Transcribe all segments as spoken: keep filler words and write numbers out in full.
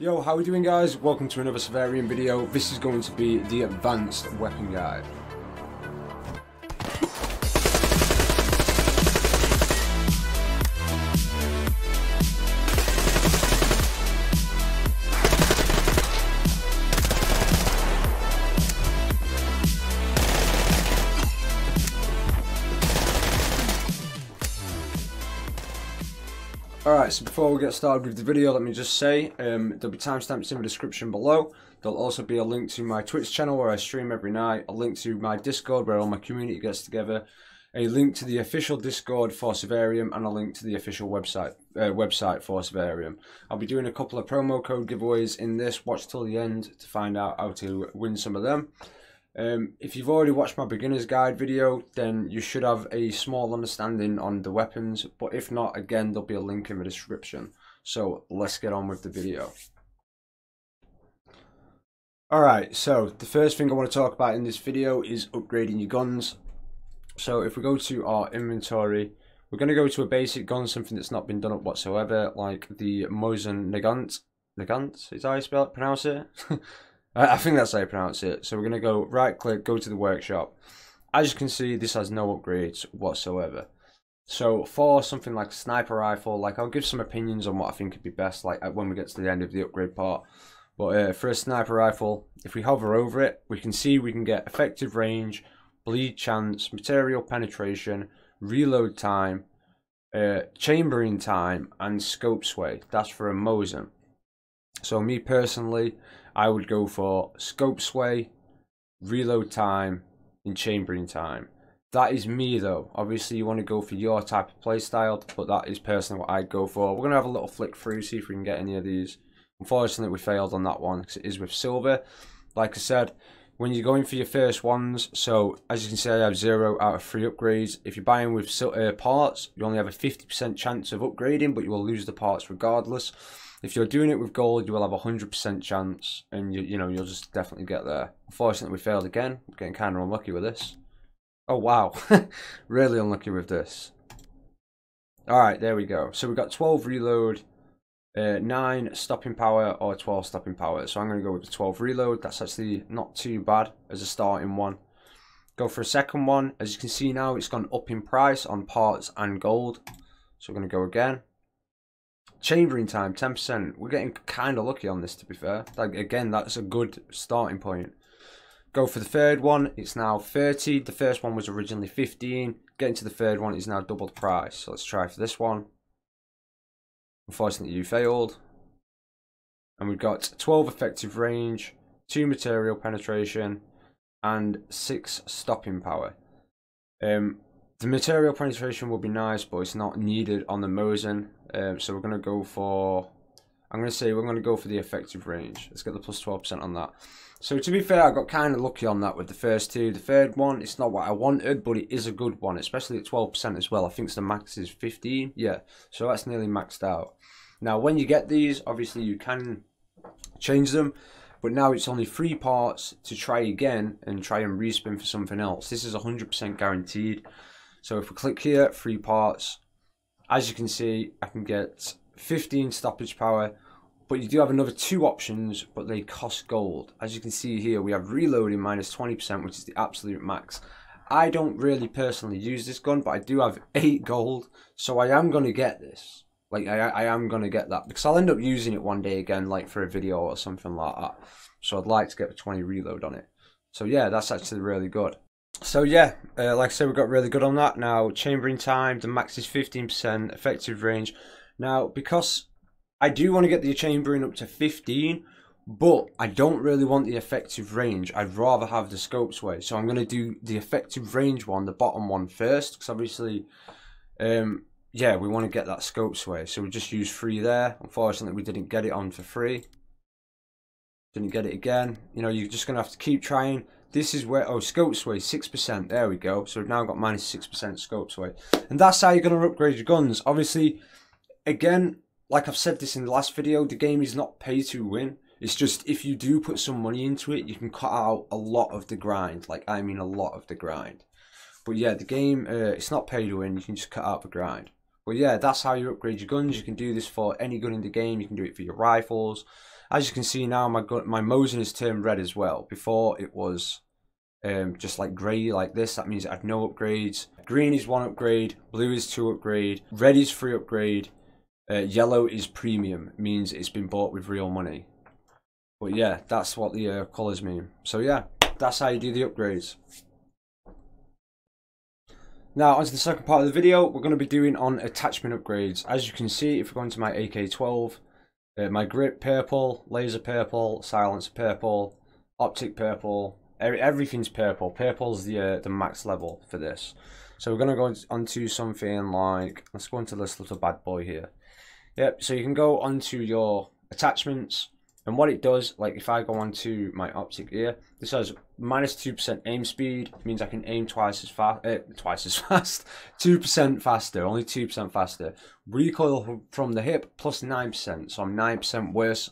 Yo, how are we doing, guys? Welcome to another Survarium video. This is going to be the advanced weapon guide. Alright, so before we get started with the video, let me just say, um, there'll be timestamps in the description below. There'll also be a link to my Twitch channel where I stream every night, a link to my Discord where all my community gets together, a link to the official Discord for Survarium, and a link to the official website uh, website for Survarium. I'll be doing a couple of promo code giveaways in this. Watch till the end to find out how to win some of them. Um, if you've already watched my beginner's guide video, then you should have a small understanding on the weapons, but if not, again, there'll be a link in the description. So let's get on with the video. Alright, so the first thing I want to talk about in this video is upgrading your guns. So if we go to our inventory, we're going to go to a basic gun, something that's not been done up whatsoever, like the Mosin Nagant. Nagant? Is that how you spell it? Pronounce it? I think that's how you pronounce it. So we're going to go right click, go to the workshop. As you can see, this has no upgrades whatsoever. So for something like a sniper rifle, like I'll give some opinions on what I think would be best, like when we get to the end of the upgrade part. But uh, for a sniper rifle, if we hover over it, we can see we can get effective range, bleed chance, material penetration, reload time, uh, chambering time, and scope sway. That's for a Mosin. So me personally, I would go for scope sway, reload time, and chambering time. That is me though. Obviously you want to go for your type of playstyle, but that is personally what I'd go for. We're going to have a little flick through, see if we can get any of these. Unfortunately we failed on that one because it is with silver. Like I said, when you're going for your first ones, so as you can see I have zero out of three upgrades. If you're buying with uh, parts, you only have a fifty percent chance of upgrading, but you will lose the parts regardless. If you're doing it with gold, you will have a hundred percent chance, and you you know you'll just definitely get there. Unfortunately, we failed again. We're getting kind of unlucky with this. Oh wow, really unlucky with this. All right, there we go. So we got twelve reload, uh, nine stopping power, or twelve stopping power. So I'm going to go with the twelve reload. That's actually not too bad as a starting one. Go for a second one. As you can see now, it's gone up in price on parts and gold. So we're going to go again. Chambering time, ten percent. We're getting kind of lucky on this, to be fair. Like, again, that's a good starting point. Go for the third one. It's now thirty. The first one was originally fifteen. Getting to the third one is now double the price. So let's try for this one. Unfortunately, you failed. And we've got twelve effective range, two material penetration, and six stopping power. Um, the material penetration will be nice, but it's not needed on the Mosin. Um, so we're going to go for, I'm going to say we're going to go for the effective range. Let's get the plus twelve percent on that. So to be fair, I got kind of lucky on that with the first two. The third one, it's not what I wanted, but it is a good one, especially at twelve percent as well. I think the max is fifteen. Yeah, so that's nearly maxed out. Now, when you get these, obviously you can change them, but now it's only three parts to try again and try and respin for something else. This is one hundred percent guaranteed. So if we click here, three parts. As you can see, I can get fifteen stoppage power, but you do have another two options, but they cost gold. As you can see here, we have reloading minus twenty percent, which is the absolute max. I don't really personally use this gun, but I do have eight gold, so I am going to get this. Like, I, I am going to get that, because I'll end up using it one day again, like for a video or something like that. So I'd like to get a twenty reload on it. So yeah, that's actually really good. So yeah, uh, like I said, we got really good on that. Now, chambering time, the max is fifteen percent, effective range. Now, because I do want to get the chambering up to fifteen, but I don't really want the effective range. I'd rather have the scope sway. So I'm going to do the effective range one, the bottom one first, because obviously, um, yeah, we want to get that scope sway. So we just use three there. Unfortunately, we didn't get it on for free. Didn't get it again. You know, you're just going to have to keep trying. This is where, oh, scope sway, six percent, there we go. So we've now got minus six percent scope sway. And that's how you're going to upgrade your guns. Obviously, again, like I've said this in the last video, the game is not pay to win. It's just if you do put some money into it, you can cut out a lot of the grind. Like, I mean a lot of the grind. But yeah, the game, uh, it's not pay to win. You can just cut out the grind. But yeah, that's how you upgrade your guns. You can do this for any gun in the game. You can do it for your rifles. As you can see now, my gun, my Mosin has turned red as well. Before it was um, just like grey like this. That means it had no upgrades. Green is one upgrade. Blue is two upgrade. Red is three upgrade. Uh, yellow is premium. It means it's been bought with real money. But yeah, that's what the uh, colours mean. So yeah, that's how you do the upgrades. Now onto the second part of the video, we're going to be doing on attachment upgrades. As you can see, if we go into my A K twelve, uh, my grip purple, laser purple, silencer purple, optic purple, every, everything's purple. Purple's the uh, the max level for this. So we're going to go onto something like, let's go into this little bad boy here. Yep. So you can go onto your attachments. And what it does, like if I go onto my optic here, this has minus two percent aim speed. It means I can aim twice as fast, eh, twice as fast, two percent faster, only two percent faster. Recoil from the hip plus nine percent, so I'm nine percent worse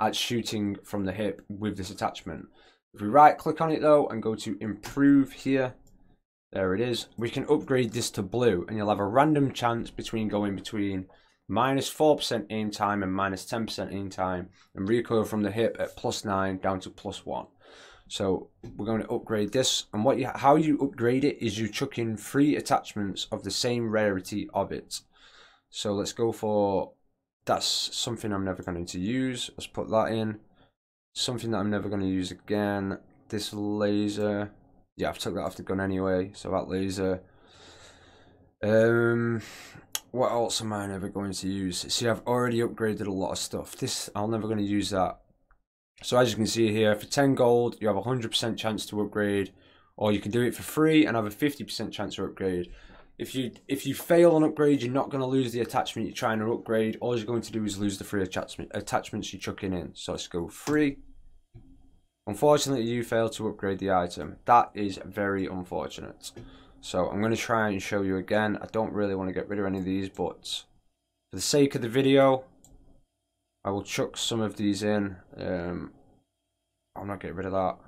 at shooting from the hip with this attachment. If we right-click on it though and go to improve here, there it is. We can upgrade this to blue, and you'll have a random chance between going between minus four percent aim time and minus ten percent aim time, and recoil from the hip at plus nine down to plus one. So we're going to upgrade this, and what you, how you upgrade it is you chuck in three attachments of the same rarity of it. So let's go for, that's something I'm never going to use, let's put that in. Something that I'm never going to use again, this laser, yeah I've took that off the gun anyway, so that laser. Um. What else am I never going to use? See, I've already upgraded a lot of stuff. This, I'm never going to use that. So as you can see here, for ten gold, you have a one hundred percent chance to upgrade. Or you can do it for free and have a fifty percent chance to upgrade. If you if you fail an upgrade, you're not going to lose the attachment you're trying to upgrade. All you're going to do is lose the free attachment, attachments you're chucking in. So let's go free. Unfortunately, you failed to upgrade the item. That is very unfortunate. So I'm going to try and show you again. I don't really want to get rid of any of these, but for the sake of the video, I will chuck some of these in. Um, I'm not getting rid of that.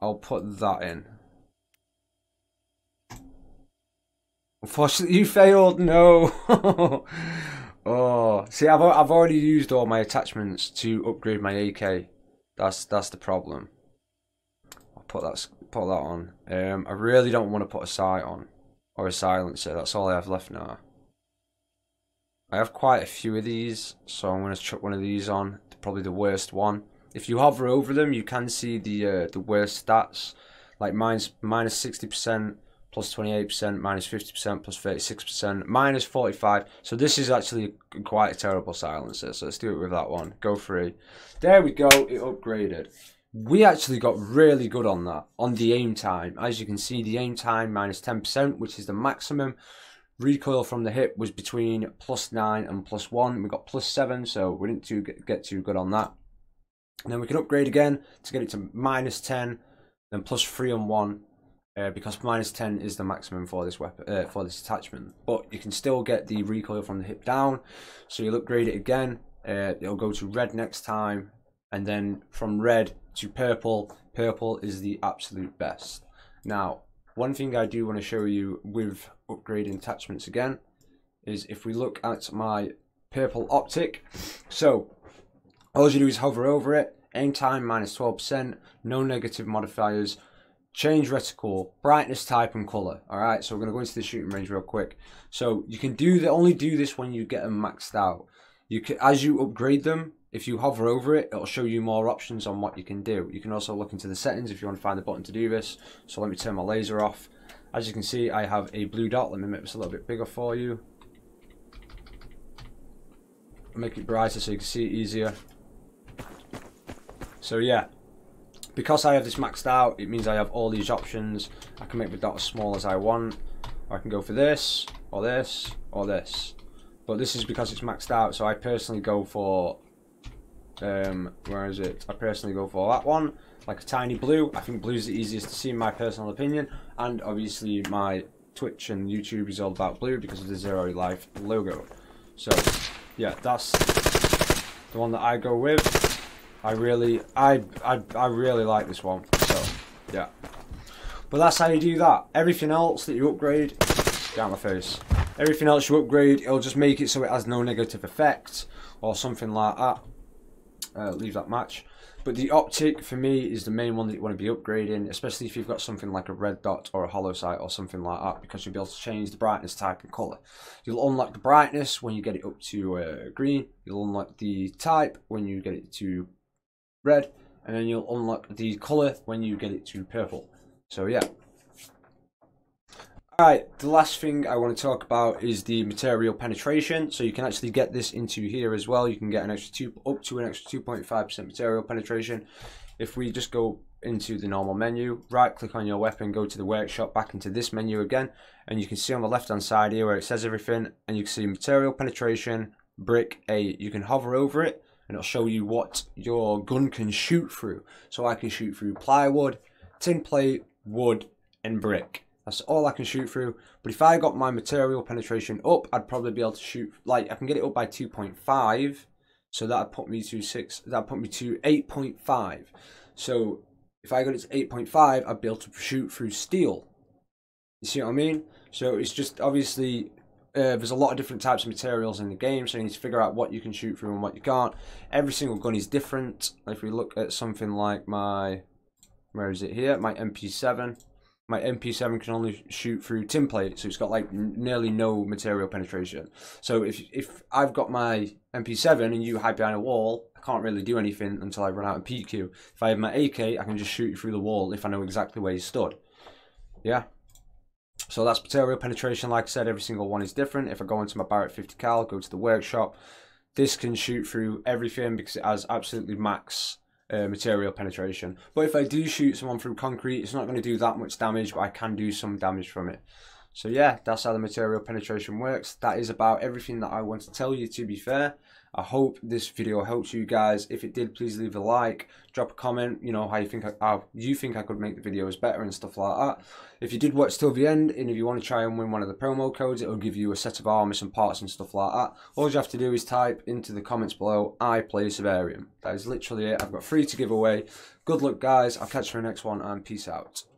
I'll put that in. Unfortunately, you failed. No. Oh, see, I've I've already used all my attachments to upgrade my A K. That's that's the problem. Put that put that on. Um, I really don't want to put a sight on or a silencer. That's all I have left now. I have quite a few of these, so I'm going to chuck one of these on. Probably the worst one. If you hover over them, you can see the uh, the worst stats. Like mine's minus sixty percent, plus twenty eight percent, minus fifty percent, plus thirty six percent, minus forty five. So this is actually quite a terrible silencer. So let's do it with that one. Go free. There we go. It upgraded. We actually got really good on that, on the aim time. As you can see, the aim time minus ten percent, which is the maximum. Recoil from the hip was between plus nine and plus one. We got plus seven, so we didn't too get, get too good on that. And then we can upgrade again to get it to minus ten, then plus three and one, uh, because minus ten is the maximum for this weapon, uh, for this attachment. But you can still get the recoil from the hip down, so you'll upgrade it again. Uh, it'll go to red next time, and then from red to purple. Purple is the absolute best. Now, one thing I do want to show you with upgrading attachments again is if we look at my purple optic. So all you do is hover over it, aim time minus twelve percent, no negative modifiers, change reticle, brightness type and color. All right, so we're going to go into the shooting range real quick. So you can do the, only do this when you get them maxed out. You can, as you upgrade them, if you hover over it, it'll show you more options on what you can do. You can also look into the settings if you want to find the button to do this. So let me turn my laser off. As you can see, I have a blue dot. Let me make this a little bit bigger for you. Make it brighter so you can see it easier. So yeah, because I have this maxed out, it means I have all these options. I can make the dot as small as I want, or I can go for this, or this, or this. But this is because it's maxed out, so I personally go for Um, where is it? I personally go for that one, like a tiny blue. I think blue's the easiest to see in my personal opinion, and obviously my Twitch and YouTube is all about blue because of the Zero Life logo. So yeah, that's the one that I go with. I really, I, I, I really like this one. So yeah. But that's how you do that. Everything else that you upgrade, get out of my face. Everything else you upgrade, it'll just make it so it has no negative effect or something like that. Uh, leave that match. But the optic for me is the main one that you want to be upgrading, especially if you've got something like a red dot or a hollow sight or something like that, because you'll be able to change the brightness type and colour. You'll unlock the brightness when you get it up to uh, green, you'll unlock the type when you get it to red, and then you'll unlock the colour when you get it to purple. So yeah. Alright, the last thing I want to talk about is the material penetration. So you can actually get this into here as well. You can get an extra two, up to an extra two point five percent material penetration. If we just go into the normal menu, right click on your weapon, go to the workshop, back into this menu again, and you can see on the left hand side here where it says everything, and you can see material penetration, brick eight. You can hover over it and it'll show you what your gun can shoot through. So I can shoot through plywood, tin plate, wood and brick. That's all I can shoot through. But if I got my material penetration up, I'd probably be able to shoot, like I can get it up by two point five, so that'd put me to six, that'd put me to eight point five. So if I got it to eight point five, I'd be able to shoot through steel. You see what I mean? So it's just obviously uh, there's a lot of different types of materials in the game, so you need to figure out what you can shoot through and what you can't. Every single gun is different. If we look at something like my, where is it here? My M P seven. My M P seven can only shoot through tin plate, so it's got like nearly no material penetration. So if if I've got my M P seven and you hide behind a wall, I can't really do anything until I run out of P Q. If I have my A K, I can just shoot you through the wall if I know exactly where you stood. Yeah. So that's material penetration. Like I said, every single one is different. If I go into my Barrett fifty cal, go to the workshop, this can shoot through everything because it has absolutely max Uh, material penetration. But if I do shoot someone through concrete, it's not going to do that much damage, but I can do some damage from it. So yeah, that's how the material penetration works. That is about everything that I want to tell you, to be fair. I hope this video helps you guys. If it did, please leave a like, drop a comment, you know, how you think I, how you think I could make the videos better and stuff like that. If you did watch till the end, and if you want to try and win one of the promo codes, it'll give you a set of armors and parts and stuff like that. All you have to do is type into the comments below, I play Survarium. That is literally it. I've got three to give away. Good luck guys, I'll catch you in the next one, and peace out.